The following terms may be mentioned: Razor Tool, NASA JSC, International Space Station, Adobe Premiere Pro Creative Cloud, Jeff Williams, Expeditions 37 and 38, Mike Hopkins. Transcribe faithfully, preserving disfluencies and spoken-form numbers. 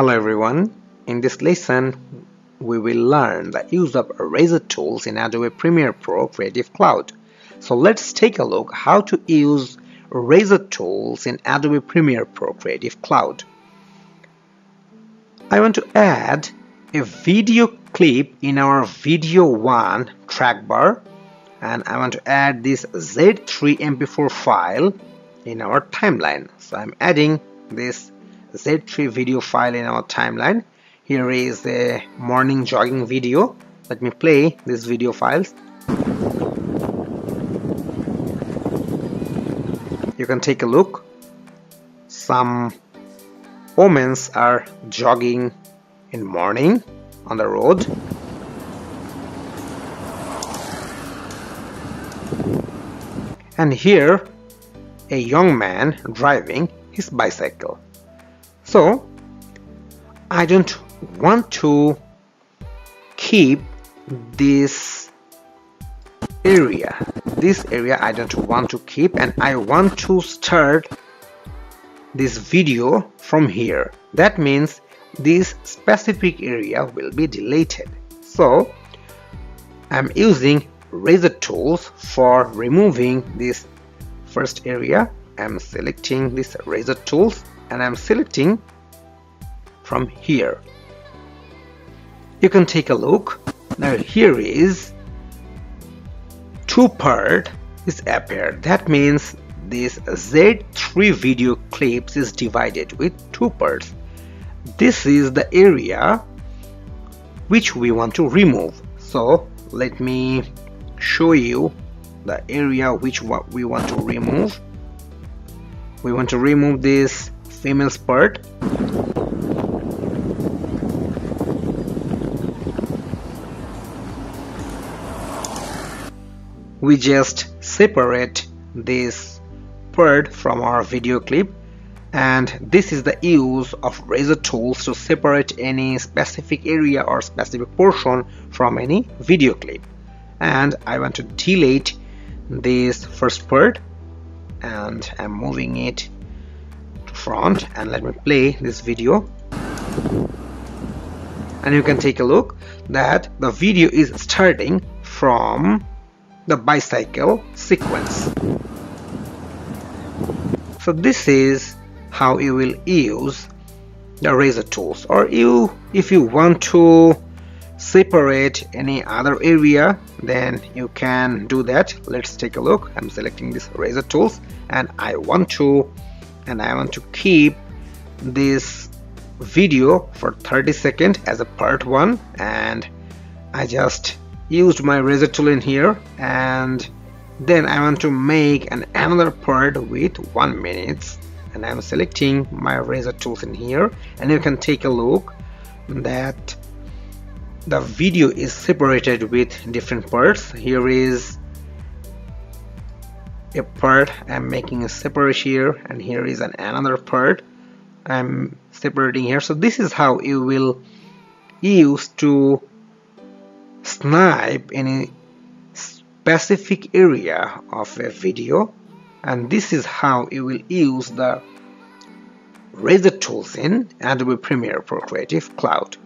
Hello everyone, in this lesson we will learn the use of Razor tools in Adobe Premiere Pro Creative Cloud. So let's take a look how to use Razor tools in Adobe Premiere Pro Creative Cloud. I want to add a video clip in our video one trackbar, and I want to add this Z three M P four file in our timeline. So I'm adding this Z three video file in our timeline. Here is a morning jogging video. Let me play this video files. You can take a look. Some women are jogging in morning on the road. And here a young man driving his bicycle. So I don't want to keep this area. This area I don't want to keep, and I want to start this video from here. That means this specific area will be deleted. So I'm using Razor tools for removing this first area. I'm selecting this Razor tools, and I'm selecting from here. You can take a look. Now here is two part is appeared. That means this Z three video clips is divided with two parts. This is the area which we want to remove. So let me show you the area which we want to remove. We want to remove this female's part. We just separate this part from our video clip, and this is the use of Razor tools to separate any specific area or specific portion from any video clip. And I want to delete this first part, and I'm moving it to front, and let me play this video. And you can take a look that the video is starting from the bicycle sequence. So this is how you will use the Razor tools. Or you if you want to separate any other area, then you can do that. Let's take a look. I'm selecting this Razor tools, and I want to and I want to keep this video for thirty seconds as a part one, and I just used my Razor tool in here, and then I want to make an another part with one minute, and I'm selecting my Razor tools in here, and you can take a look that the video is separated with different parts. Here is a part I'm making a separation here, and here is an another part I'm separating here. So this is how you will use to snipe any specific area of a video, and this is how you will use the Razor tools in Adobe Premiere Pro Creative Cloud.